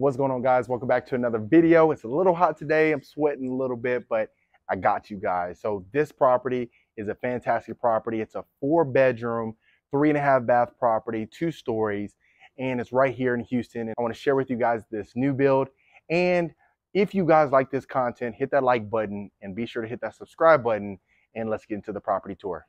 What's going on, guys? Welcome back to another video. It's a little hot today. I'm sweating a little bit, but I got you guys. So this property is a fantastic property. It's a 4-bedroom, 3.5-bath property, 2 stories, and it's right here in Houston. And I want to share with you guys this new build. And if you guys like this content, hit that like button and be sure to hit that subscribe button, and let's get into the property tour.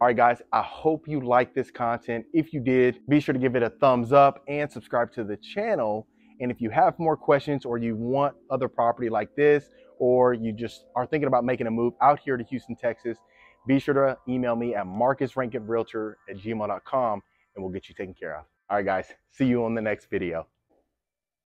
All right, guys, I hope you liked this content. If you did, be sure to give it a thumbs up and subscribe to the channel. And if you have more questions or you want other property like this, or you just are thinking about making a move out here to Houston, Texas, be sure to email me at marcusrankinrealtor@gmail.com and we'll get you taken care of. All right, guys, see you on the next video.